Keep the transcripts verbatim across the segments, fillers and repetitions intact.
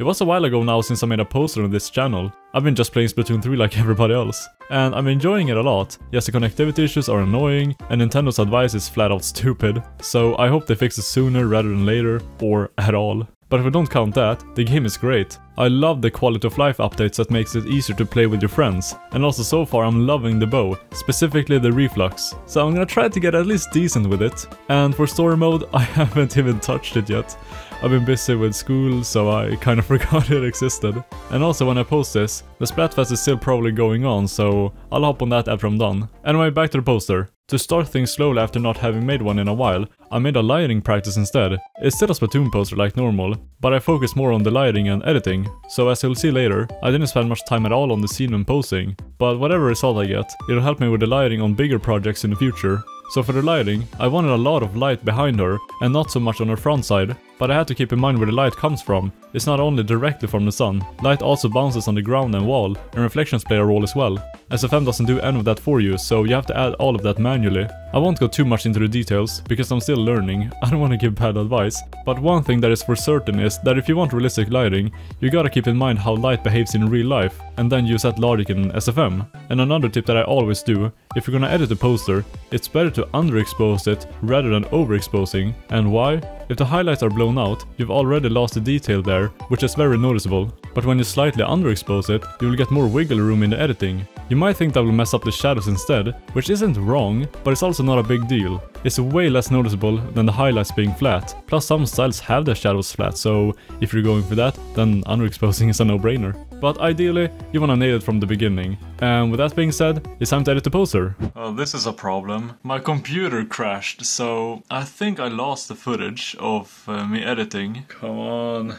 It was a while ago now since I made a poster on this channel. I've been just playing Splatoon three like everybody else. And I'm enjoying it a lot. Yes, the connectivity issues are annoying, and Nintendo's advice is flat out stupid. So I hope they fix it sooner rather than later, or at all. But if we don't count that, the game is great. I love the quality of life updates that makes it easier to play with your friends. And also so far I'm loving the bow, specifically the reflux. So I'm gonna try to get at least decent with it. And for story mode, I haven't even touched it yet. I've been busy with school, so I kind of forgot it existed. And also when I post this, the Splatfest is still probably going on, so I'll hop on that after I'm done. Anyway, back to the poster. To start things slowly after not having made one in a while, I made a lighting practice instead. It's still a Splatoon poster like normal, but I focused more on the lighting and editing, so as you'll see later, I didn't spend much time at all on the scene and posing, but whatever result I get, it'll help me with the lighting on bigger projects in the future. So for the lighting, I wanted a lot of light behind her, and not so much on her front side, but I had to keep in mind where the light comes from. It's not only directly from the sun, light also bounces on the ground and wall, and reflections play a role as well. S F M doesn't do any of that for you, so you have to add all of that manually. I won't go too much into the details, because I'm still learning, I don't want to give bad advice, but one thing that is for certain is that if you want realistic lighting, you gotta keep in mind how light behaves in real life, and then use that logic in S F M. And another tip that I always do, if you're gonna edit a poster, it's better to underexpose it rather than overexposing. And why? If the highlights are blown out, you've already lost the detail there, which is very noticeable. But when you slightly underexpose it, you will get more wiggle room in the editing. You might think that will mess up the shadows instead, which isn't wrong, but it's also not a big deal. It's way less noticeable than the highlights being flat, plus some styles have their shadows flat, so if you're going for that, then underexposing is a no-brainer. But ideally, you wanna nail it from the beginning. And with that being said, it's time to edit the poster. Uh, this is a problem. My computer crashed, so I think I lost the footage of uh, me editing. Come on.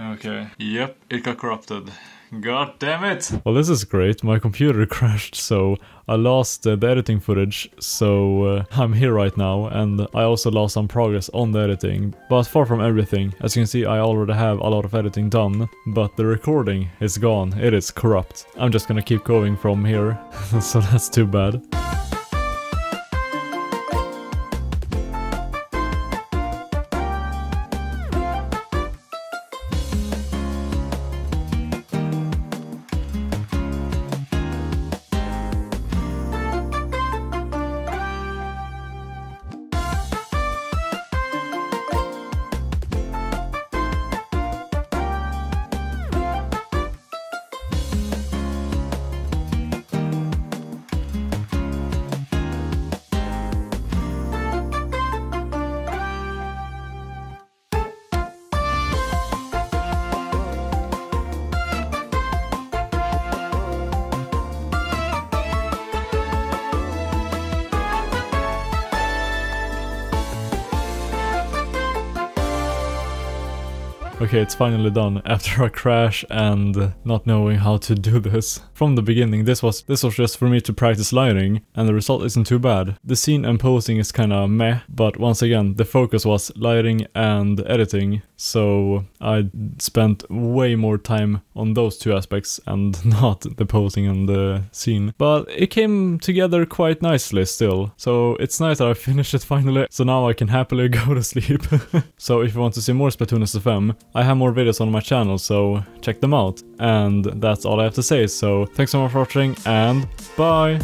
Okay. Yep, it got corrupted. God damn it! Well, this is great. My computer crashed, so I lost uh, the editing footage, so uh, I'm here right now, and I also lost some progress on the editing, but far from everything. As you can see, I already have a lot of editing done, but the recording is gone. It is corrupt. I'm just gonna keep going from here, so that's too bad. Okay, it's finally done after a crash and not knowing how to do this. From the beginning, this was this was just for me to practice lighting, and the result isn't too bad. The scene and posing is kinda meh, but once again, the focus was lighting and editing, so I spent way more time on those two aspects and not the posing and the scene. But it came together quite nicely still, so it's nice that I finished it finally, so now I can happily go to sleep. So if you want to see more Splatoon S F M, I have more videos on my channel, so check them out. And that's all I have to say, so thanks so much for watching, and bye!